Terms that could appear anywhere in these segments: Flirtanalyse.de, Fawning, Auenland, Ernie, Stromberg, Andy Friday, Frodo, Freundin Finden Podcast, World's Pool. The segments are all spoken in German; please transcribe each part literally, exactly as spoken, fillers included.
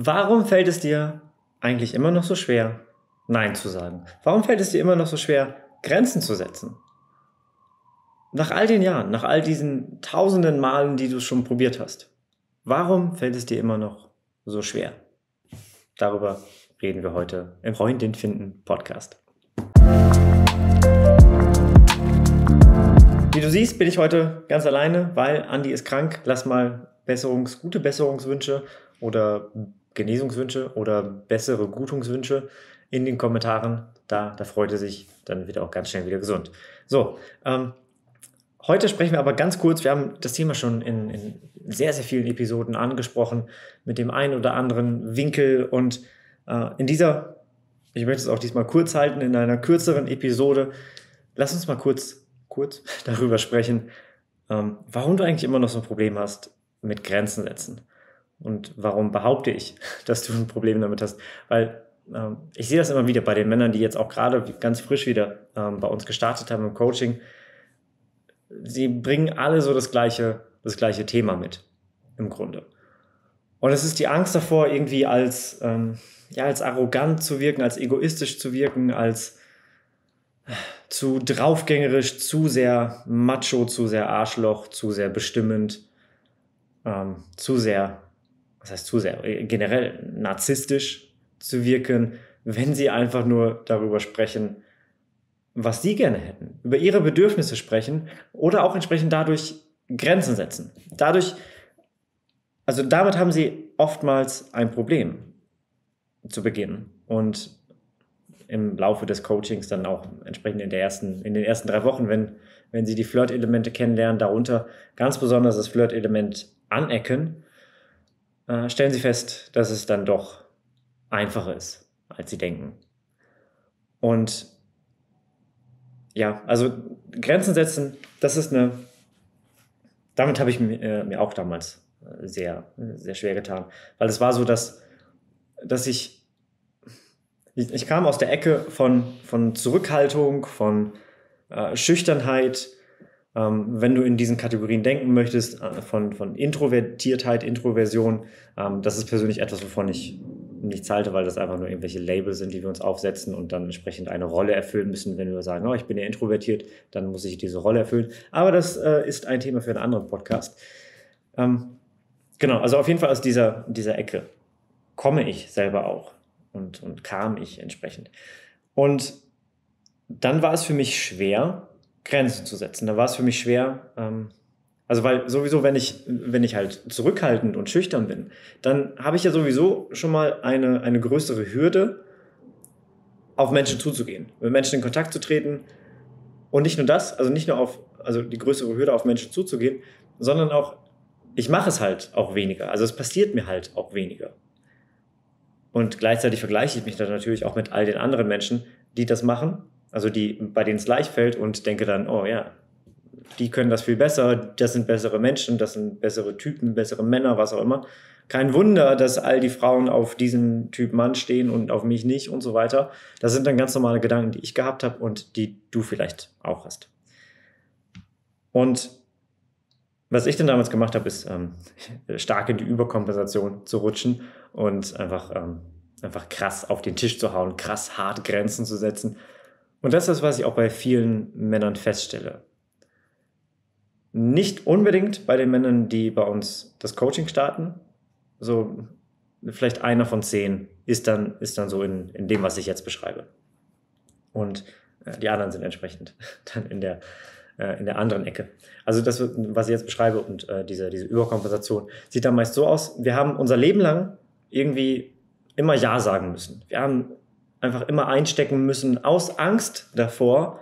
Warum fällt es dir eigentlich immer noch so schwer, Nein zu sagen? Warum fällt es dir immer noch so schwer, Grenzen zu setzen? Nach all den Jahren, nach all diesen tausenden Malen, die du schon probiert hast, warum fällt es dir immer noch so schwer? Darüber reden wir heute im Freundin Finden Podcast. Wie du siehst, bin ich heute ganz alleine, weil Andi ist krank. Lass mal Besserungs-, gute Besserungswünsche oder Genesungswünsche oder bessere Gutungswünsche in den Kommentaren. Da, da freut er sich, dann wird er auch ganz schnell wieder gesund. So, ähm, heute sprechen wir aber ganz kurz, wir haben das Thema schon in, in sehr, sehr vielen Episoden angesprochen, mit dem einen oder anderen Winkel, und äh, in dieser, ich möchte es auch diesmal kurz halten, in einer kürzeren Episode, lass uns mal kurz, kurz darüber sprechen, ähm, warum du eigentlich immer noch so ein Problem hast mit Grenzen setzen. Und warum behaupte ich, dass du ein Problem damit hast? Weil ähm, ich sehe das immer wieder bei den Männern, die jetzt auch gerade ganz frisch wieder ähm, bei uns gestartet haben im Coaching. Sie bringen alle so das gleiche, das gleiche Thema mit, im Grunde. Und es ist die Angst davor, irgendwie als, ähm, ja, als arrogant zu wirken, als egoistisch zu wirken, als äh, zu draufgängerisch, zu sehr macho, zu sehr Arschloch, zu sehr bestimmend, ähm, zu sehr... das heißt zu sehr, generell narzisstisch zu wirken, wenn sie einfach nur darüber sprechen, was sie gerne hätten, über ihre Bedürfnisse sprechen oder auch entsprechend dadurch Grenzen setzen. Dadurch, also damit haben sie oftmals ein Problem zu Beginn und im Laufe des Coachings dann auch entsprechend in, der ersten, in den ersten drei Wochen, wenn, wenn sie die Flirtelemente kennenlernen, darunter ganz besonders das Flirtelement anecken, stellen sie fest, dass es dann doch einfacher ist, als sie denken. Und ja, also Grenzen setzen, das ist eine, damit habe ich mir, äh, mir auch damals sehr, sehr schwer getan, weil es war so, dass, dass ich, ich, ich kam aus der Ecke von, von Zurückhaltung, von äh, Schüchternheit, wenn du in diesen Kategorien denken möchtest, von, von Introvertiertheit, Introversion, das ist persönlich etwas, wovon ich nichts halte, weil das einfach nur irgendwelche Labels sind, die wir uns aufsetzen und dann entsprechend eine Rolle erfüllen müssen. Wenn wir sagen, oh, ich bin ja introvertiert, dann muss ich diese Rolle erfüllen. Aber das ist ein Thema für einen anderen Podcast. Genau, also auf jeden Fall aus dieser, dieser Ecke komme ich selber auch und, und kam ich entsprechend. Und dann war es für mich schwer, Grenzen zu setzen. Da war es für mich schwer, ähm, also weil sowieso, wenn ich, wenn ich halt zurückhaltend und schüchtern bin, dann habe ich ja sowieso schon mal eine, eine größere Hürde, auf Menschen zuzugehen, mit Menschen in Kontakt zu treten, und nicht nur das, also nicht nur auf, also die größere Hürde, auf Menschen zuzugehen, sondern auch, ich mache es halt auch weniger, also es passiert mir halt auch weniger. Und gleichzeitig vergleiche ich mich dann natürlich auch mit all den anderen Menschen, die das machen, also die, bei denen es leicht fällt, und denke dann, oh ja, die können das viel besser, das sind bessere Menschen, das sind bessere Typen, bessere Männer, was auch immer. Kein Wunder, dass all die Frauen auf diesen Typ Mann stehen und auf mich nicht und so weiter. Das sind dann ganz normale Gedanken, die ich gehabt habe und die du vielleicht auch hast. Und was ich dann damals gemacht habe, ist ähm, stark in die Überkompensation zu rutschen und einfach, ähm, einfach krass auf den Tisch zu hauen, krass hart Grenzen zu setzen. Und das ist, was ich auch bei vielen Männern feststelle. Nicht unbedingt bei den Männern, die bei uns das Coaching starten. So vielleicht einer von zehn ist dann, ist dann so in, in dem, was ich jetzt beschreibe. Und die anderen sind entsprechend dann in der, in der anderen Ecke. Also das, was ich jetzt beschreibe, und diese, diese Überkompensation, sieht dann meist so aus, wir haben unser Leben lang irgendwie immer Ja sagen müssen. Wir haben einfach immer einstecken müssen, aus Angst davor,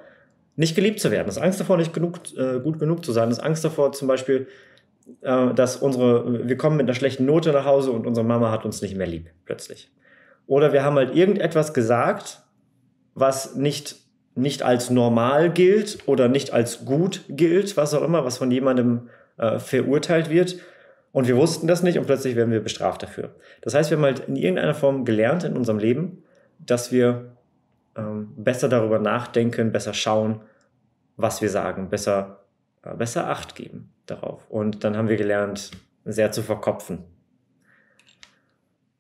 nicht geliebt zu werden, aus Angst davor, nicht genug, äh, gut genug zu sein, aus Angst davor zum Beispiel, äh, dass unsere, wir kommen mit einer schlechten Note nach Hause und unsere Mama hat uns nicht mehr lieb, plötzlich. Oder wir haben halt irgendetwas gesagt, was nicht, nicht als normal gilt oder nicht als gut gilt, was auch immer, was von jemandem äh, verurteilt wird. Und wir wussten das nicht und plötzlich werden wir bestraft dafür. Das heißt, wir haben halt in irgendeiner Form gelernt in unserem Leben, dass wir ähm, besser darüber nachdenken, besser schauen, was wir sagen, besser, äh, besser Acht geben darauf. Und dann haben wir gelernt, sehr zu verkopfen.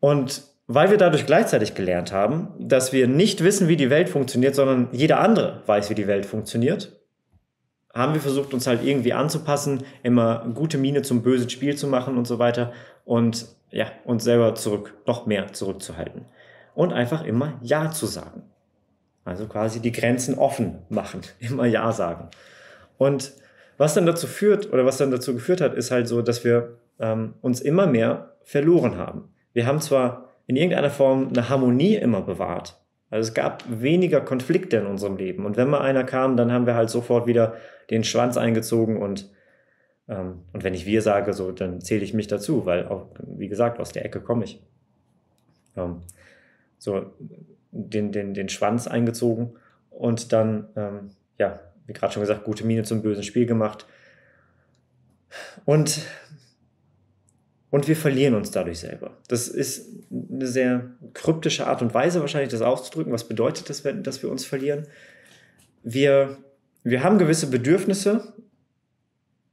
Und weil wir dadurch gleichzeitig gelernt haben, dass wir nicht wissen, wie die Welt funktioniert, sondern jeder andere weiß, wie die Welt funktioniert, haben wir versucht, uns halt irgendwie anzupassen, immer gute Miene zum bösen Spiel zu machen und so weiter und ja, uns selber zurück, noch mehr zurückzuhalten. Und einfach immer Ja zu sagen. Also quasi die Grenzen offen machen, immer Ja sagen. Und was dann dazu führt, oder was dann dazu geführt hat, ist halt so, dass wir ähm, uns immer mehr verloren haben. Wir haben zwar in irgendeiner Form eine Harmonie immer bewahrt, also es gab weniger Konflikte in unserem Leben. Und wenn mal einer kam, dann haben wir halt sofort wieder den Schwanz eingezogen. Und, ähm, und wenn ich wir sage, so, dann zähle ich mich dazu, weil, auch, wie gesagt, aus der Ecke komme ich. Ähm, so den, den, den Schwanz eingezogen und dann, ähm, ja, wie gerade schon gesagt, gute Miene zum bösen Spiel gemacht. Und, und wir verlieren uns dadurch selber. Das ist eine sehr kryptische Art und Weise, wahrscheinlich das auszudrücken. Was bedeutet das, wenn, dass wir uns verlieren? Wir, wir haben gewisse Bedürfnisse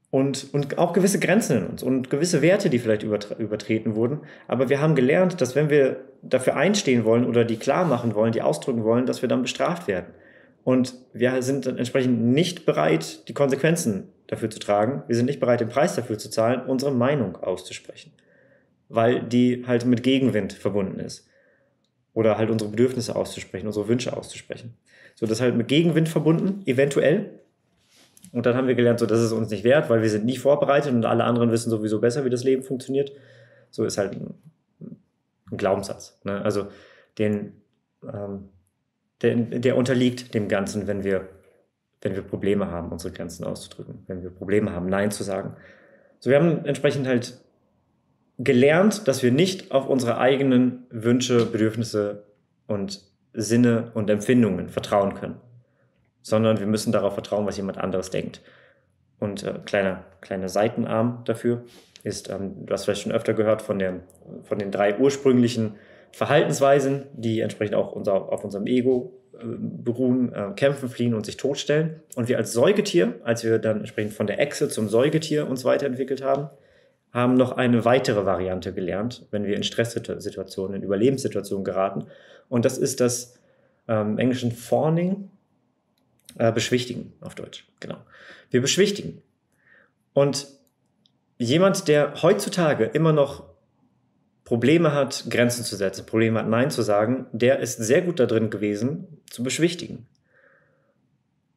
und, und auch gewisse Grenzen in uns und gewisse Werte, die vielleicht übertre- übertreten wurden. Aber wir haben gelernt, dass wenn wir dafür einstehen wollen oder die klar machen wollen, die ausdrücken wollen, dass wir dann bestraft werden. Und wir sind entsprechend nicht bereit, die Konsequenzen dafür zu tragen. Wir sind nicht bereit, den Preis dafür zu zahlen, unsere Meinung auszusprechen. Weil die halt mit Gegenwind verbunden ist. Oder halt unsere Bedürfnisse auszusprechen, unsere Wünsche auszusprechen. So, das ist halt mit Gegenwind verbunden, eventuell. Und dann haben wir gelernt, so, das ist uns nicht wert, weil wir sind nie vorbereitet und alle anderen wissen sowieso besser, wie das Leben funktioniert. So ist halt ein, ein Glaubenssatz, ne? Also den... Ähm, Der, der unterliegt dem Ganzen, wenn wir, wenn wir Probleme haben, unsere Grenzen auszudrücken, wenn wir Probleme haben, Nein zu sagen. So, wir haben entsprechend halt gelernt, dass wir nicht auf unsere eigenen Wünsche, Bedürfnisse und Sinne und Empfindungen vertrauen können, sondern wir müssen darauf vertrauen, was jemand anderes denkt. Und äh, kleiner, kleiner Seitenarm dafür ist, ähm, du hast vielleicht schon öfter gehört von, der, von den drei ursprünglichen Verhaltensweisen, die entsprechend auch unser, auf unserem Ego äh, beruhen, äh, kämpfen, fliehen und sich totstellen. Und wir als Säugetier, als wir dann entsprechend von der Echse zum Säugetier uns weiterentwickelt haben, haben noch eine weitere Variante gelernt, wenn wir in Stresssituationen, in Überlebenssituationen geraten. Und das ist das ähm, englischen Fawning, äh, beschwichtigen auf Deutsch, genau. Wir beschwichtigen. Und jemand, der heutzutage immer noch Probleme hat, Grenzen zu setzen, Probleme hat, Nein zu sagen, der ist sehr gut da drin gewesen, zu beschwichtigen.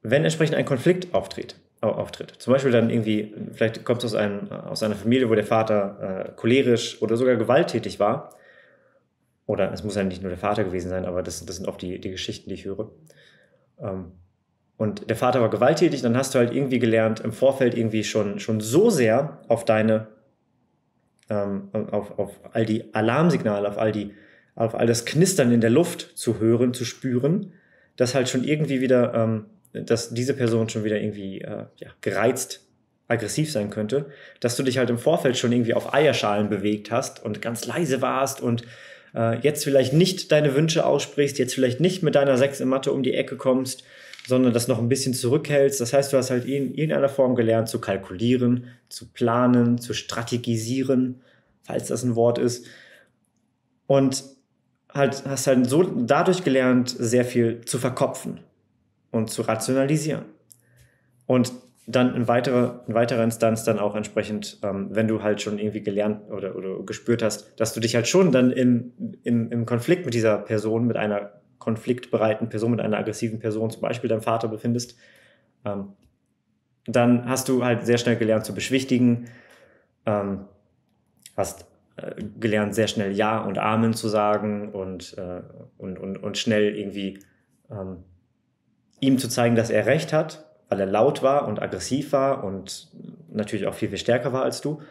Wenn entsprechend ein Konflikt auftritt, äh, auftritt. zum Beispiel dann irgendwie, vielleicht kommt es aus, einem, aus einer Familie, wo der Vater äh, cholerisch oder sogar gewalttätig war, oder es muss ja nicht nur der Vater gewesen sein, aber das, das sind oft die, die Geschichten, die ich höre. Ähm, und der Vater war gewalttätig, dann hast du halt irgendwie gelernt, im Vorfeld irgendwie schon, schon so sehr auf deine Auf, auf all die Alarmsignale, auf all, die, auf all das Knistern in der Luft zu hören, zu spüren, dass halt schon irgendwie wieder, ähm, dass diese Person schon wieder irgendwie äh, ja, gereizt, aggressiv sein könnte, dass du dich halt im Vorfeld schon irgendwie auf Eierschalen bewegt hast und ganz leise warst und äh, jetzt vielleicht nicht deine Wünsche aussprichst, jetzt vielleicht nicht mit deiner Sechs in Mathe um die Ecke kommst, sondern das noch ein bisschen zurückhältst. Das heißt, du hast halt in irgendeiner Form gelernt zu kalkulieren, zu planen, zu strategisieren, falls das ein Wort ist. Und halt, hast halt so dadurch gelernt, sehr viel zu verkopfen und zu rationalisieren. Und dann in weiterer, in weiterer Instanz dann auch entsprechend, ähm, wenn du halt schon irgendwie gelernt oder, oder gespürt hast, dass du dich halt schon dann im, im, im Konflikt mit dieser Person, mit einer konfliktbereiten Person, mit einer aggressiven Person, zum Beispiel deinem Vater, befindest, ähm, dann hast du halt sehr schnell gelernt zu beschwichtigen, ähm, hast äh, gelernt sehr schnell Ja und Amen zu sagen und, äh, und, und, und schnell irgendwie ähm, ihm zu zeigen, dass er recht hat, weil er laut war und aggressiv war und natürlich auch viel, viel stärker war als du.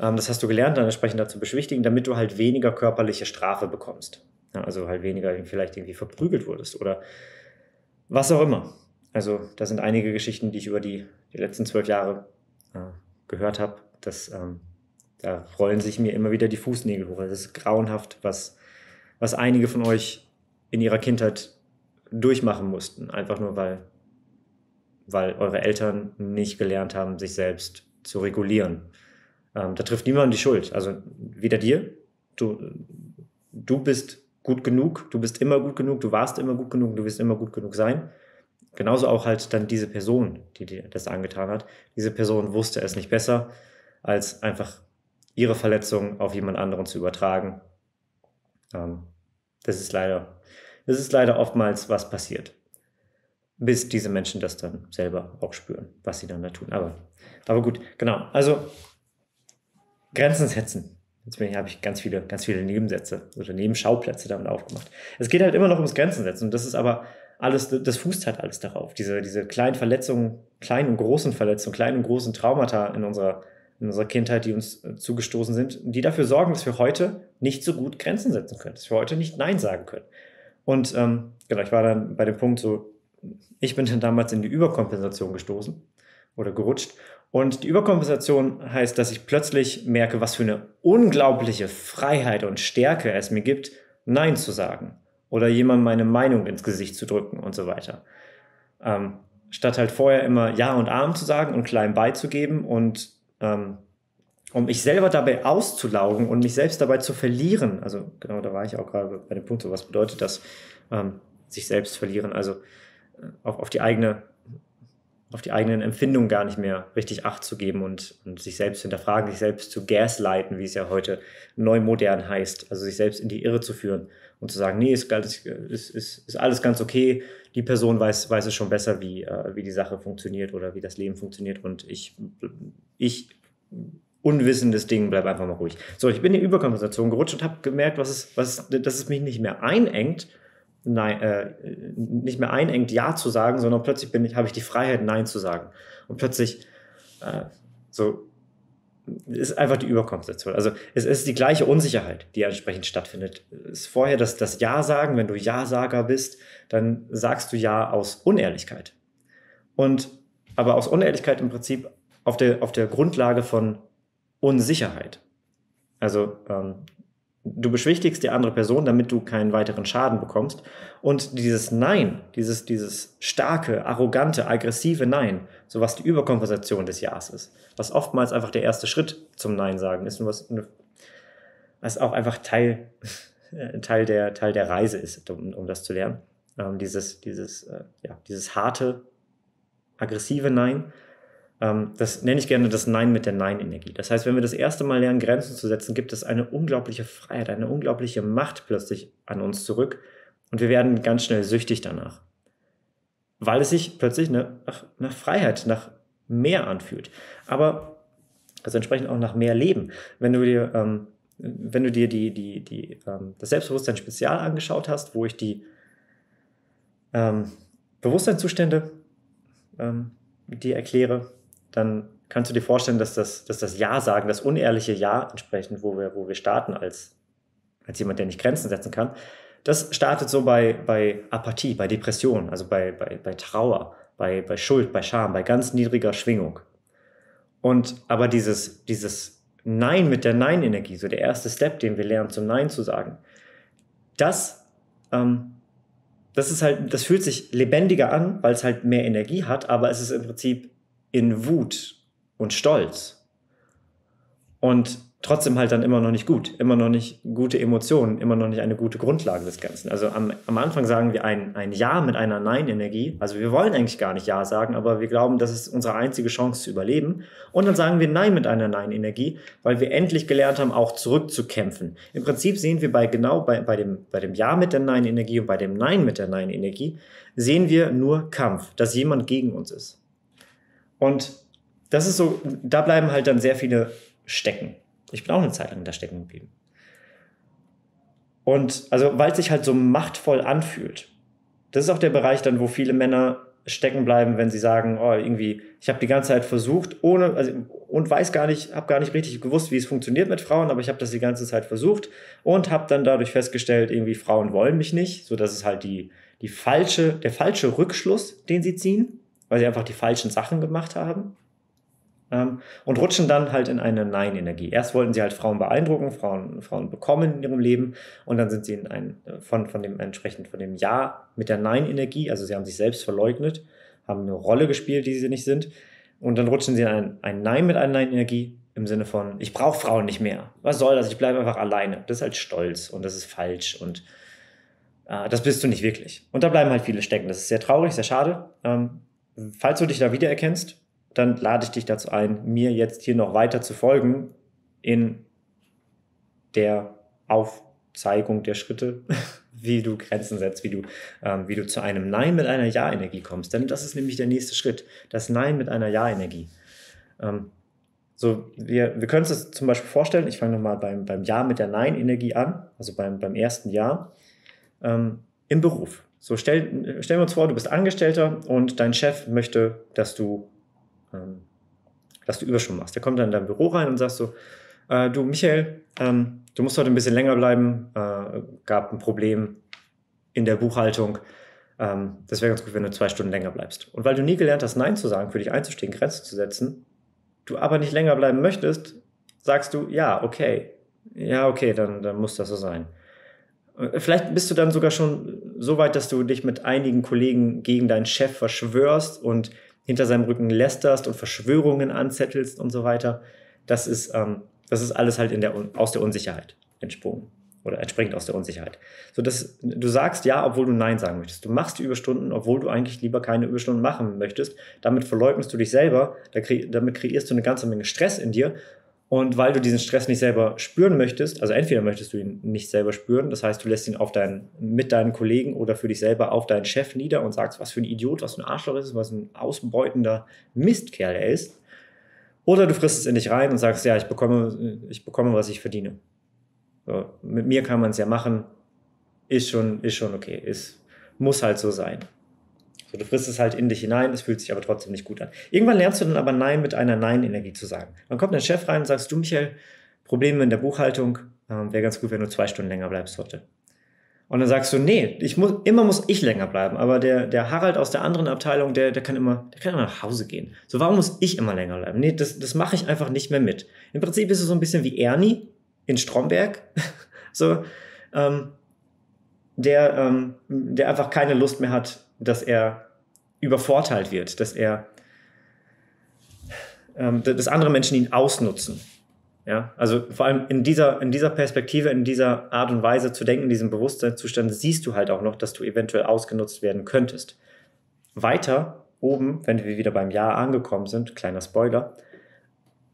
Ähm, das hast du gelernt, dann entsprechend dazu beschwichtigen, damit du halt weniger körperliche Strafe bekommst. Also halt weniger vielleicht irgendwie verprügelt wurdest oder was auch immer. Also da sind einige Geschichten, die ich über die, die letzten zwölf Jahre äh, gehört habe. Ähm, da rollen sich mir immer wieder die Fußnägel hoch. Das ist grauenhaft, was, was einige von euch in ihrer Kindheit durchmachen mussten. Einfach nur, weil, weil eure Eltern nicht gelernt haben, sich selbst zu regulieren. Ähm, da trifft niemand die Schuld. Also weder dir, du... du bist gut genug, du bist immer gut genug, du warst immer gut genug, du wirst immer gut genug sein. Genauso auch halt dann diese Person, die dir das angetan hat. Diese Person wusste es nicht besser, als einfach ihre Verletzung auf jemand anderen zu übertragen. Ähm, das ist leider, das ist leider oftmals, was passiert. Bis diese Menschen das dann selber auch spüren, was sie dann da tun. Aber, aber gut, genau. Also Grenzen setzen. Jetzt habe ich ganz viele, ganz viele Nebensätze oder Nebenschauplätze damit aufgemacht. Es geht halt immer noch ums Grenzen setzen. Und das ist aber alles, das fußt halt alles darauf. Diese, diese kleinen Verletzungen, kleinen und großen Verletzungen, kleinen und großen Traumata in unserer, in unserer Kindheit, die uns zugestoßen sind, die dafür sorgen, dass wir heute nicht so gut Grenzen setzen können, dass wir heute nicht Nein sagen können. Und ähm, genau, ich war dann bei dem Punkt so, ich bin dann damals in die Überkompensation gestoßen oder gerutscht. Und die Überkompensation heißt, dass ich plötzlich merke, was für eine unglaubliche Freiheit und Stärke es mir gibt, Nein zu sagen oder jemandem meine Meinung ins Gesicht zu drücken und so weiter. Ähm, statt halt vorher immer Ja und Amen zu sagen und klein beizugeben und ähm, um mich selber dabei auszulaugen und mich selbst dabei zu verlieren. Also genau, da war ich auch gerade bei dem Punkt, so was bedeutet das, ähm, sich selbst verlieren, also äh, auf, auf die eigene... auf die eigenen Empfindungen gar nicht mehr richtig Acht zu geben und, und sich selbst hinterfragen, sich selbst zu gaslighten, wie es ja heute neu modern heißt, also sich selbst in die Irre zu führen und zu sagen, nee, ist, ist, ist, ist alles ganz okay, die Person weiß, weiß es schon besser, wie, äh, wie die Sache funktioniert oder wie das Leben funktioniert und ich, ich unwissendes Ding, bleib einfach mal ruhig. So, ich bin in die Überkompensation gerutscht und habe gemerkt, was es, was, dass es mich nicht mehr einengt, Nein, äh, nicht mehr einengt, Ja zu sagen, sondern plötzlich bin ich, habe ich die Freiheit, Nein zu sagen. Und plötzlich äh, so ist einfach die Überkompensation. Also es ist die gleiche Unsicherheit, die entsprechend stattfindet. Es ist vorher das, das Ja sagen, wenn du Ja-Sager bist, dann sagst du Ja aus Unehrlichkeit. Und aber aus Unehrlichkeit im Prinzip auf der, auf der Grundlage von Unsicherheit. Also ähm, du beschwichtigst die andere Person, damit du keinen weiteren Schaden bekommst. Und dieses Nein, dieses, dieses starke, arrogante, aggressive Nein, so was die Überkompensation des Ja's ist, was oftmals einfach der erste Schritt zum Nein sagen ist und was, was auch einfach Teil, Teil, der, Teil der Reise ist, um, um das zu lernen. Ähm, dieses, dieses, äh, ja, dieses harte, aggressive Nein. Das nenne ich gerne das Nein mit der Nein-Energie. Das heißt, wenn wir das erste Mal lernen, Grenzen zu setzen, gibt es eine unglaubliche Freiheit, eine unglaubliche Macht plötzlich an uns zurück und wir werden ganz schnell süchtig danach, weil es sich plötzlich nach, nach Freiheit, nach mehr anfühlt, aber also entsprechend auch nach mehr Leben. Wenn du dir, ähm, wenn du dir die, die, die, ähm, das Selbstbewusstsein-Spezial angeschaut hast, wo ich die ähm, Bewusstseinszustände ähm, dir erkläre, dann kannst du dir vorstellen, dass das, dass das Ja-Sagen, das unehrliche Ja entsprechend, wo wir, wo wir starten als, als jemand, der nicht Grenzen setzen kann, das startet so bei, bei Apathie, bei Depression, also bei, bei, bei Trauer, bei, bei Schuld, bei Scham, bei ganz niedriger Schwingung. Und aber dieses, dieses Nein mit der Nein-Energie, so der erste Step, den wir lernen, zum Nein zu sagen, das, ähm, das ist halt, das fühlt sich lebendiger an, weil es halt mehr Energie hat, aber es ist im Prinzip in Wut und Stolz und trotzdem halt dann immer noch nicht gut, immer noch nicht gute Emotionen, immer noch nicht eine gute Grundlage des Ganzen. Also am, am Anfang sagen wir ein, ein Ja mit einer Nein-Energie, also wir wollen eigentlich gar nicht Ja sagen, aber wir glauben, das ist unsere einzige Chance zu überleben und dann sagen wir Nein mit einer Nein-Energie, weil wir endlich gelernt haben, auch zurückzukämpfen. Im Prinzip sehen wir bei genau bei, bei, dem, bei dem Ja mit der Nein-Energie und bei dem Nein mit der Nein-Energie sehen wir nur Kampf, dass jemand gegen uns ist. Und das ist so, da bleiben halt dann sehr viele stecken. Ich bin auch eine Zeit lang da stecken geblieben. Und also, weil es sich halt so machtvoll anfühlt. Das ist auch der Bereich dann, wo viele Männer stecken bleiben, wenn sie sagen, oh, irgendwie, ich habe die ganze Zeit versucht, ohne, also, und weiß gar nicht, habe gar nicht richtig gewusst, wie es funktioniert mit Frauen, aber ich habe das die ganze Zeit versucht und habe dann dadurch festgestellt, irgendwie Frauen wollen mich nicht, so dass es halt die, die falsche, der falsche Rückschluss, den sie ziehen, weil sie einfach die falschen Sachen gemacht haben ähm, und rutschen dann halt in eine Nein-Energie. Erst wollten sie halt Frauen beeindrucken, Frauen, Frauen bekommen in ihrem Leben und dann sind sie in ein, von, von dem entsprechend von dem Ja mit der Nein-Energie, also sie haben sich selbst verleugnet, haben eine Rolle gespielt, die sie nicht sind und dann rutschen sie in ein, ein Nein mit einer Nein-Energie im Sinne von, ich brauche Frauen nicht mehr. Was soll das? Ich bleibe einfach alleine. Das ist halt stolz und das ist falsch und äh, das bist du nicht wirklich. Und da bleiben halt viele stecken. Das ist sehr traurig, sehr schade. Ähm, falls du dich da wiedererkennst, dann lade ich dich dazu ein, mir jetzt hier noch weiter zu folgen in der Aufzeigung der Schritte, wie du Grenzen setzt, wie du, ähm, wie du zu einem Nein mit einer Ja-Energie kommst. Denn das ist nämlich der nächste Schritt, das Nein mit einer Ja-Energie. Ähm, so, wir, wir können uns das zum Beispiel vorstellen, ich fange nochmal beim, beim Ja mit der Nein-Energie an, also beim, beim ersten Ja, ähm, im Beruf. So, stell, stellen wir uns vor, du bist Angestellter und dein Chef möchte, dass du, ähm, dass du Überstunden machst. Der kommt dann in dein Büro rein und sagt so, äh, du Michael, ähm, du musst heute ein bisschen länger bleiben, äh, gab ein Problem in der Buchhaltung. Ähm, das wäre ganz gut, wenn du zwei Stunden länger bleibst. Und weil du nie gelernt hast, Nein zu sagen, für dich einzustehen, Grenzen zu setzen, du aber nicht länger bleiben möchtest, sagst du, ja, okay, ja, okay, dann, dann muss das so sein. Vielleicht bist du dann sogar schon so weit, dass du dich mit einigen Kollegen gegen deinen Chef verschwörst und hinter seinem Rücken lästerst und Verschwörungen anzettelst und so weiter. Das ist... Ähm, Das ist alles halt in der, aus der Unsicherheit entsprungen oder entspringt aus der Unsicherheit. So, dass du sagst ja, obwohl du Nein sagen möchtest. Du machst Überstunden, obwohl du eigentlich lieber keine Überstunden machen möchtest. Damit verleugnest du dich selber, damit kreierst du eine ganze Menge Stress in dir. Und weil du diesen Stress nicht selber spüren möchtest, also entweder möchtest du ihn nicht selber spüren, das heißt, du lässt ihn auf deinen, mit deinen Kollegen oder für dich selber auf deinen Chef nieder und sagst, was für ein Idiot, was für ein Arschloch ist, was ein ausbeutender Mistkerl er ist. Oder du frisst es in dich rein und sagst, ja, ich bekomme, ich bekomme, was ich verdiene. So, mit mir kann man es ja machen. Ist schon, ist schon okay. Ist, muss halt so sein. So, du frisst es halt in dich hinein, es fühlt sich aber trotzdem nicht gut an. Irgendwann lernst du dann aber Nein mit einer Nein-Energie zu sagen. Dann kommt dein Chef rein und sagst, du Michael, Probleme in der Buchhaltung, ähm, wäre ganz gut, wenn du zwei Stunden länger bleibst heute. Und dann sagst du, nee, ich muss, immer muss ich länger bleiben. Aber der, der Harald aus der anderen Abteilung, der, der, kann immer, der kann immer nach Hause gehen. So, warum muss ich immer länger bleiben? Nee, das, das mache ich einfach nicht mehr mit. Im Prinzip bist du so ein bisschen wie Ernie in Stromberg, so, ähm, der, ähm, der einfach keine Lust mehr hat, dass er übervorteilt wird, dass, er, ähm, dass andere Menschen ihn ausnutzen. Ja, also vor allem in dieser, in dieser Perspektive, in dieser Art und Weise zu denken, in diesem Bewusstseinszustand, siehst du halt auch noch, dass du eventuell ausgenutzt werden könntest. Weiter oben, wenn wir wieder beim Ja angekommen sind, kleiner Spoiler,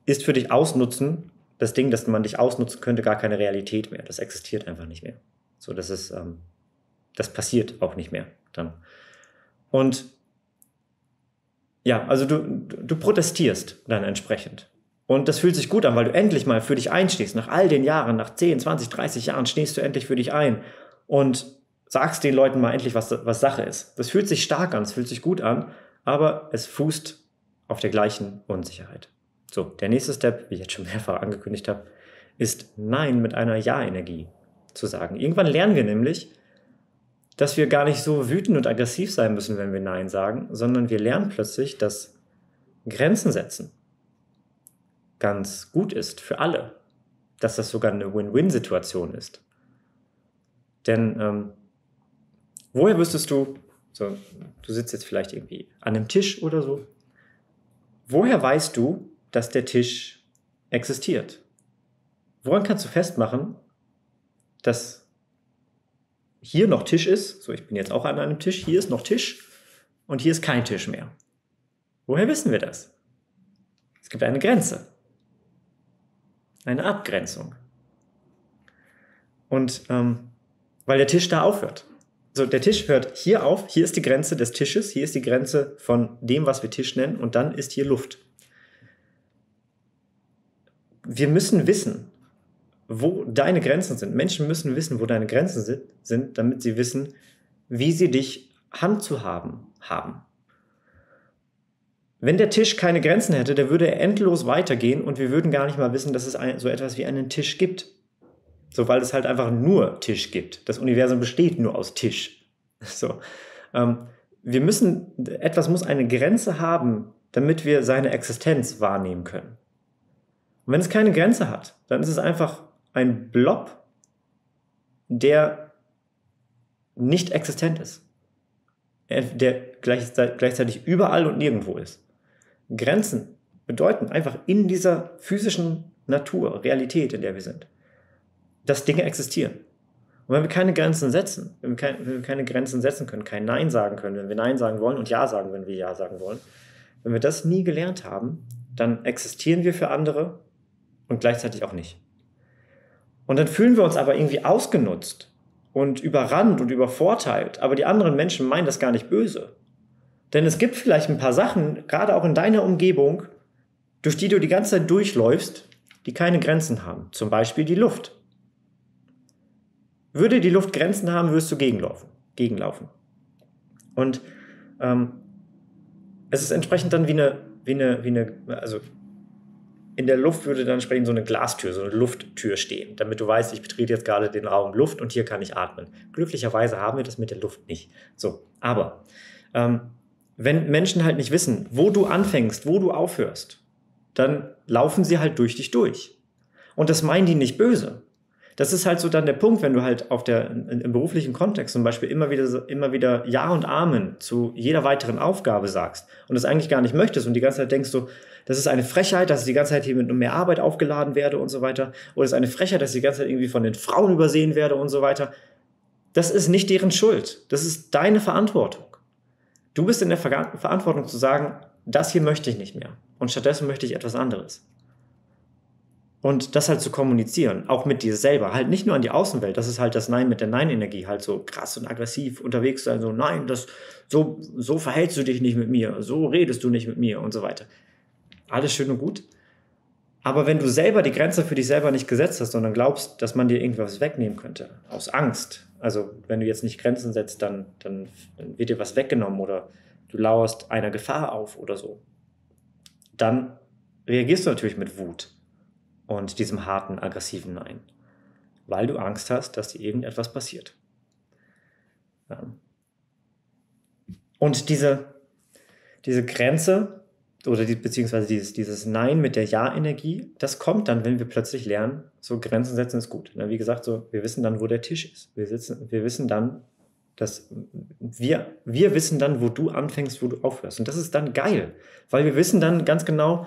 ist für dich Ausnutzen, das Ding, dass man dich ausnutzen könnte, gar keine Realität mehr. Das existiert einfach nicht mehr. So, das ist, ähm, das passiert auch nicht mehr dann. Und ja, also du, du protestierst dann entsprechend. Und das fühlt sich gut an, weil du endlich mal für dich einstehst. Nach all den Jahren, nach zehn, zwanzig, dreißig Jahren stehst du endlich für dich ein und sagst den Leuten mal endlich, was, was Sache ist. Das fühlt sich stark an, es fühlt sich gut an, aber es fußt auf der gleichen Unsicherheit. So, der nächste Step, wie ich jetzt schon mehrfach angekündigt habe, ist Nein mit einer Ja-Energie zu sagen. Irgendwann lernen wir nämlich, dass wir gar nicht so wütend und aggressiv sein müssen, wenn wir Nein sagen, sondern wir lernen plötzlich, dass Grenzen setzen ganz gut ist für alle, dass das sogar eine Win-Win-Situation ist. Denn ähm, woher wüsstest du, so, du sitzt jetzt vielleicht irgendwie an einem Tisch oder so, woher weißt du, dass der Tisch existiert? Woran kannst du festmachen, dass hier noch Tisch ist? So, ich bin jetzt auch an einem Tisch, hier ist noch Tisch und hier ist kein Tisch mehr. Woher wissen wir das? Es gibt eine Grenze. Eine Abgrenzung. Und ähm, weil der Tisch da aufhört. Also der Tisch hört hier auf, hier ist die Grenze des Tisches, hier ist die Grenze von dem, was wir Tisch nennen, und dann ist hier Luft. Wir müssen wissen, wo deine Grenzen sind. Menschen müssen wissen, wo deine Grenzen sind, sind damit sie wissen, wie sie dich handzuhaben haben. Wenn der Tisch keine Grenzen hätte, dann würde er endlos weitergehen und wir würden gar nicht mal wissen, dass es ein, so etwas wie einen Tisch gibt. So, weil es halt einfach nur Tisch gibt. Das Universum besteht nur aus Tisch. So, ähm, wir müssen, etwas muss eine Grenze haben, damit wir seine Existenz wahrnehmen können. Und wenn es keine Grenze hat, dann ist es einfach ein Blob, der nicht existent ist. Der gleichzeitig überall und nirgendwo ist. Grenzen bedeuten, einfach in dieser physischen Natur, Realität, in der wir sind, dass Dinge existieren. Und wenn wir keine Grenzen setzen, wenn wir keine, wenn wir keine Grenzen setzen können, kein Nein sagen können, wenn wir Nein sagen wollen und Ja sagen, wenn wir Ja sagen wollen, wenn wir das nie gelernt haben, dann existieren wir für andere und gleichzeitig auch nicht. Und dann fühlen wir uns aber irgendwie ausgenutzt und überrannt und übervorteilt, aber die anderen Menschen meinen das gar nicht böse. Denn es gibt vielleicht ein paar Sachen, gerade auch in deiner Umgebung, durch die du die ganze Zeit durchläufst, die keine Grenzen haben. Zum Beispiel die Luft. Würde die Luft Grenzen haben, würdest du gegenlaufen. gegenlaufen. Und ähm, es ist entsprechend dann wie eine, wie eine, wie eine, also in der Luft würde dann entsprechend so eine Glastür, so eine Lufttür stehen, damit du weißt, ich betrete jetzt gerade den Raum Luft und hier kann ich atmen. Glücklicherweise haben wir das mit der Luft nicht. So, aber ähm, wenn Menschen halt nicht wissen, wo du anfängst, wo du aufhörst, dann laufen sie halt durch dich durch. Und das meinen die nicht böse. Das ist halt so dann der Punkt, wenn du halt auf der, im beruflichen Kontext zum Beispiel immer wieder, immer wieder Ja und Amen zu jeder weiteren Aufgabe sagst und das eigentlich gar nicht möchtest und die ganze Zeit denkst du, das ist eine Frechheit, dass ich die ganze Zeit hier mit mehr Arbeit aufgeladen werde und so weiter, oder es ist eine Frechheit, dass ich die ganze Zeit irgendwie von den Frauen übersehen werde und so weiter. Das ist nicht deren Schuld. Das ist deine Verantwortung. Du bist in der Ver- Verantwortung zu sagen, das hier möchte ich nicht mehr und stattdessen möchte ich etwas anderes. Und das halt zu kommunizieren, auch mit dir selber, halt nicht nur an die Außenwelt, das ist halt das Nein mit der Nein-Energie, halt so krass und aggressiv unterwegs sein, so nein, das, so, so verhältst du dich nicht mit mir, so redest du nicht mit mir und so weiter. Alles schön und gut, aber wenn du selber die Grenze für dich selber nicht gesetzt hast, sondern glaubst, dass man dir irgendwas wegnehmen könnte, aus Angst, also wenn du jetzt nicht Grenzen setzt, dann, dann, dann wird dir was weggenommen oder du lauerst einer Gefahr auf oder so, dann reagierst du natürlich mit Wut und diesem harten, aggressiven Nein, weil du Angst hast, dass dir irgendetwas passiert. Und diese, diese Grenze, oder die, beziehungsweise dieses, dieses Nein mit der Ja-Energie, das kommt dann, wenn wir plötzlich lernen, so Grenzen setzen ist gut. Wie gesagt, so, wir wissen dann, wo der Tisch ist. Wir, sitzen, wir wissen dann, dass wir, wir wissen dann, wo du anfängst, wo du aufhörst. Und das ist dann geil, weil wir wissen dann ganz genau,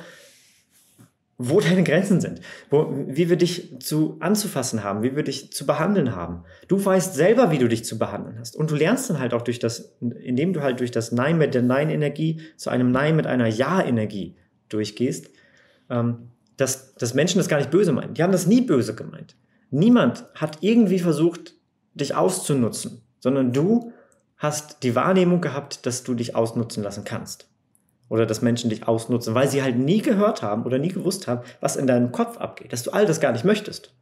wo deine Grenzen sind, wo, wie wir dich zu anzufassen haben, wie wir dich zu behandeln haben. Du weißt selber, wie du dich zu behandeln hast. Und du lernst dann halt auch durch das, indem du halt durch das Nein mit der Nein-Energie zu einem Nein mit einer Ja-Energie durchgehst, ähm, dass, dass Menschen das gar nicht böse meinen. Die haben das nie böse gemeint. Niemand hat irgendwie versucht, dich auszunutzen, sondern du hast die Wahrnehmung gehabt, dass du dich ausnutzen lassen kannst. Oder dass Menschen dich ausnutzen, weil sie halt nie gehört haben oder nie gewusst haben, was in deinem Kopf abgeht, dass du all das gar nicht möchtest.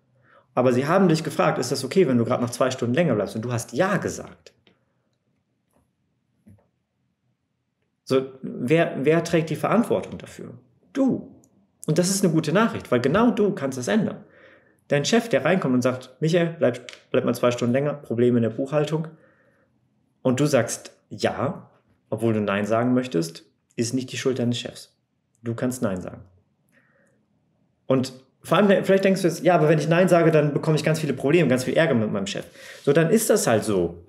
Aber sie haben dich gefragt, ist das okay, wenn du gerade noch zwei Stunden länger bleibst? Und du hast Ja gesagt. So, wer, wer trägt die Verantwortung dafür? Du. Und das ist eine gute Nachricht, weil genau du kannst das ändern. Dein Chef, der reinkommt und sagt, Michael, bleib, bleib mal zwei Stunden länger, Probleme in der Buchhaltung. Und du sagst Ja, obwohl du Nein sagen möchtest, ist nicht die Schuld deines Chefs. Du kannst Nein sagen. Und vor allem, vielleicht denkst du jetzt, ja, aber wenn ich Nein sage, dann bekomme ich ganz viele Probleme, ganz viel Ärger mit meinem Chef. So, dann ist das halt so.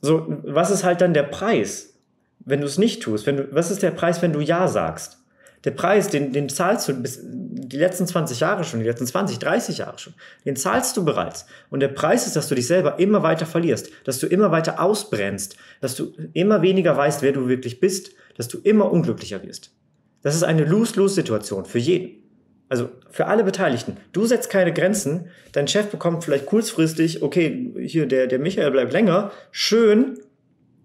So, was ist halt dann der Preis, wenn du es nicht tust? Wenn du, was ist der Preis, wenn du Ja sagst? Der Preis, den, den zahlst du bis die letzten zwanzig Jahre schon, die letzten zwanzig, dreißig Jahre schon. Den zahlst du bereits. Und der Preis ist, dass du dich selber immer weiter verlierst, dass du immer weiter ausbrennst, dass du immer weniger weißt, wer du wirklich bist, dass du immer unglücklicher wirst. Das ist eine Lose-Lose-Situation für jeden. Also für alle Beteiligten. Du setzt keine Grenzen, dein Chef bekommt vielleicht kurzfristig, okay, hier der, der Michael bleibt länger, schön,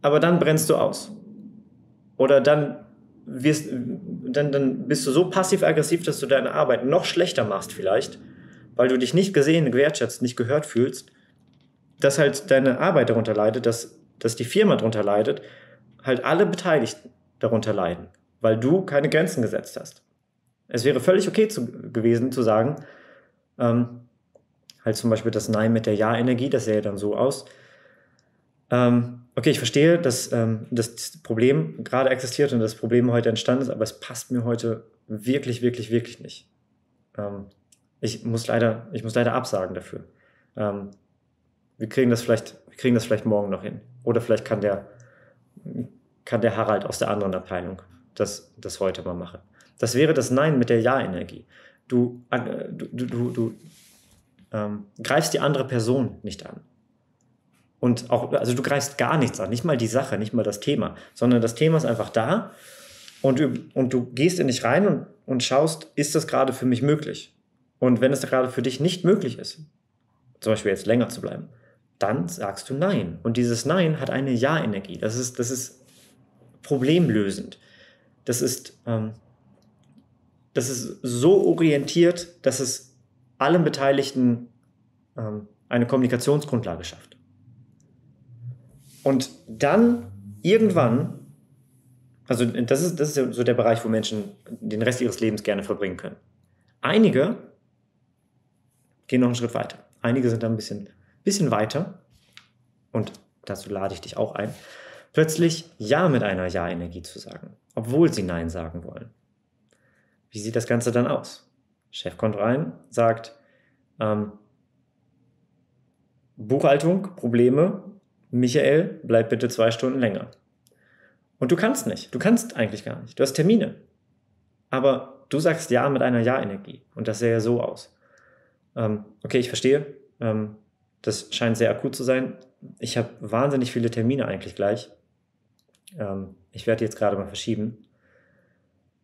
aber dann brennst du aus. Oder dann Wirst, dann, dann bist du so passiv-aggressiv, dass du deine Arbeit noch schlechter machst vielleicht, weil du dich nicht gesehen, gewertschätzt, nicht gehört fühlst, dass halt deine Arbeit darunter leidet, dass, dass die Firma darunter leidet, halt alle Beteiligten darunter leiden, weil du keine Grenzen gesetzt hast. Es wäre völlig okay zu, gewesen zu sagen, ähm, halt zum Beispiel das Nein mit der Ja-Energie, das sähe dann so aus, ähm, okay, ich verstehe, dass ähm, das Problem gerade existiert und das Problem heute entstanden ist, aber es passt mir heute wirklich, wirklich, wirklich nicht. Ähm, ich muss leider, ich muss leider absagen dafür. Ähm, wir kriegen das vielleicht, wir kriegen das vielleicht morgen noch hin. Oder vielleicht kann der, kann der Harald aus der anderen Abteilung das, das heute mal machen. Das wäre das Nein mit der Ja-Energie. Du, äh, du, du, du ähm, greifst die andere Person nicht an. Und auch, also du greifst gar nichts an, nicht mal die Sache, nicht mal das Thema, sondern das Thema ist einfach da und, und du gehst in dich rein und, und schaust, ist das gerade für mich möglich? Und wenn es gerade für dich nicht möglich ist, zum Beispiel jetzt länger zu bleiben, dann sagst du Nein. Und dieses Nein hat eine Ja-Energie. Das ist, das ist problemlösend. Das ist, ähm, das ist so orientiert, dass es allen Beteiligten ähm, eine Kommunikationsgrundlage schafft. Und dann irgendwann, also das ist, das ist so der Bereich, wo Menschen den Rest ihres Lebens gerne verbringen können. Einige gehen noch einen Schritt weiter. Einige sind dann ein bisschen, bisschen weiter. Und dazu lade ich dich auch ein, plötzlich Ja mit einer Ja-Energie zu sagen, obwohl sie Nein sagen wollen. Wie sieht das Ganze dann aus? Chef kommt rein, sagt, ähm, Buchhaltung, Probleme, Michael, bleib bitte zwei Stunden länger. Und du kannst nicht. Du kannst eigentlich gar nicht. Du hast Termine. Aber du sagst Ja mit einer Ja-Energie. Und das sähe ja so aus. Ähm, okay, ich verstehe. Ähm, das scheint sehr akut zu sein. Ich habe wahnsinnig viele Termine eigentlich gleich. Ähm, ich werde jetzt gerade mal verschieben.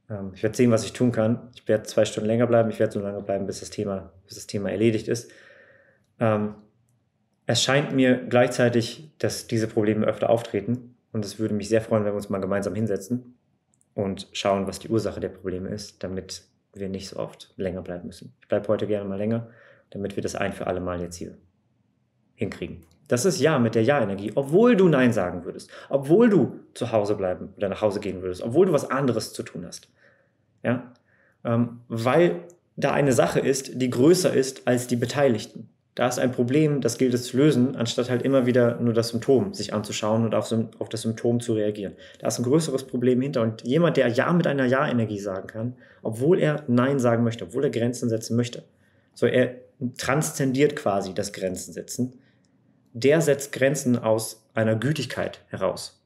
Ähm, ich werde sehen, was ich tun kann. Ich werde zwei Stunden länger bleiben. Ich werde so lange bleiben, bis das Thema, bis das Thema erledigt ist. Ähm, Es scheint mir gleichzeitig, dass diese Probleme öfter auftreten und es würde mich sehr freuen, wenn wir uns mal gemeinsam hinsetzen und schauen, was die Ursache der Probleme ist, damit wir nicht so oft länger bleiben müssen. Ich bleibe heute gerne mal länger, damit wir das ein für alle Mal jetzt hier hinkriegen. Das ist Ja mit der Ja-Energie, obwohl du Nein sagen würdest, obwohl du zu Hause bleiben oder nach Hause gehen würdest, obwohl du was anderes zu tun hast. Ja? Ähm, weil da eine Sache ist, die größer ist als die Beteiligten. Da ist ein Problem, das gilt es zu lösen, anstatt halt immer wieder nur das Symptom sich anzuschauen und auf, auf das Symptom zu reagieren. Da ist ein größeres Problem hinter und jemand, der Ja mit einer Ja-Energie sagen kann, obwohl er Nein sagen möchte, obwohl er Grenzen setzen möchte, so er transzendiert quasi das Grenzen setzen, der setzt Grenzen aus einer Gütigkeit heraus.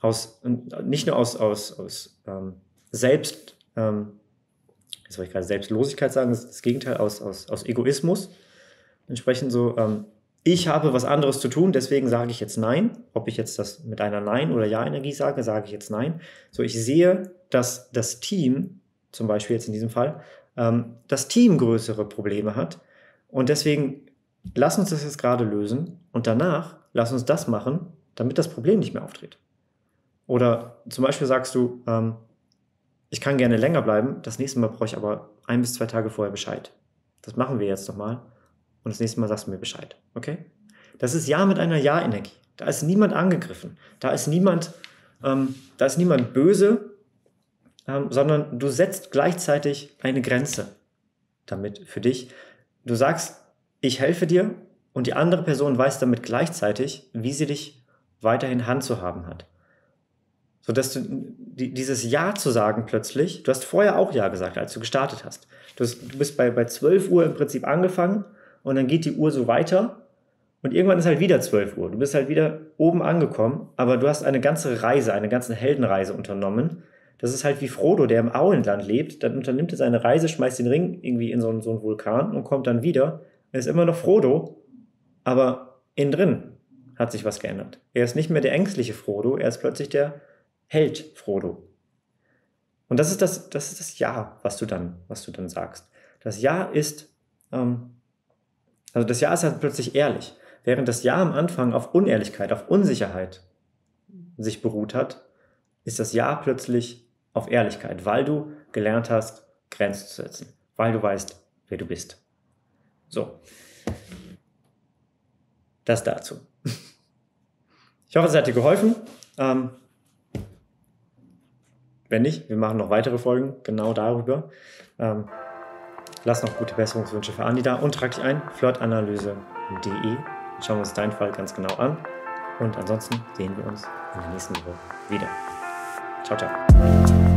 Aus, nicht nur aus, aus, aus ähm, Selbst, ähm, jetzt soll ich gerade Selbstlosigkeit sagen, das ist das Gegenteil, aus, aus, aus Egoismus. Entsprechend so, ähm, ich habe was anderes zu tun, deswegen sage ich jetzt Nein. Ob ich jetzt das mit einer Nein- oder Ja-Energie sage, sage ich jetzt Nein. So, ich sehe, dass das Team, zum Beispiel jetzt in diesem Fall, ähm, das Team größere Probleme hat. Und deswegen, lass uns das jetzt gerade lösen und danach lass uns das machen, damit das Problem nicht mehr auftritt. Oder zum Beispiel sagst du, ähm, ich kann gerne länger bleiben, das nächste Mal brauche ich aber ein bis zwei Tage vorher Bescheid. Das machen wir jetzt nochmal. Und das nächste Mal sagst du mir Bescheid, okay? Das ist Ja mit einer Ja-Energie. Da ist niemand angegriffen. Da ist niemand, ähm, da ist niemand böse, ähm, sondern du setzt gleichzeitig eine Grenze damit für dich. Du sagst, ich helfe dir und die andere Person weiß damit gleichzeitig, wie sie dich weiterhin handzuhaben hat. Sodass du die, dieses Ja zu sagen plötzlich, du hast vorher auch Ja gesagt, als du gestartet hast. Du, hast, du bist bei, bei zwölf Uhr im Prinzip angefangen. Und dann geht die Uhr so weiter und irgendwann ist halt wieder zwölf Uhr. Du bist halt wieder oben angekommen, aber du hast eine ganze Reise, eine ganze Heldenreise unternommen. Das ist halt wie Frodo, der im Auenland lebt. Dann unternimmt er seine Reise, schmeißt den Ring irgendwie in so einen, so einen Vulkan und kommt dann wieder. Er ist immer noch Frodo, aber innen drin hat sich was geändert. Er ist nicht mehr der ängstliche Frodo, er ist plötzlich der Held Frodo. Und das ist das, das ist das Ja, was du dann, was du dann sagst. Das Ja ist... Ähm, Also das Ja ist halt plötzlich ehrlich. Während das Ja am Anfang auf Unehrlichkeit, auf Unsicherheit sich beruht hat, ist das Ja plötzlich auf Ehrlichkeit, weil du gelernt hast, Grenzen zu setzen, weil du weißt, wer du bist. So, das dazu. Ich hoffe, es hat dir geholfen. Ähm, wenn nicht, wir machen noch weitere Folgen genau darüber. Ähm, Lass noch gute Besserungswünsche für Andi da und trag dich ein, Flirtanalyse punkt de. Schauen wir uns deinen Fall ganz genau an. Und ansonsten sehen wir uns in der nächsten Woche wieder. Ciao, ciao.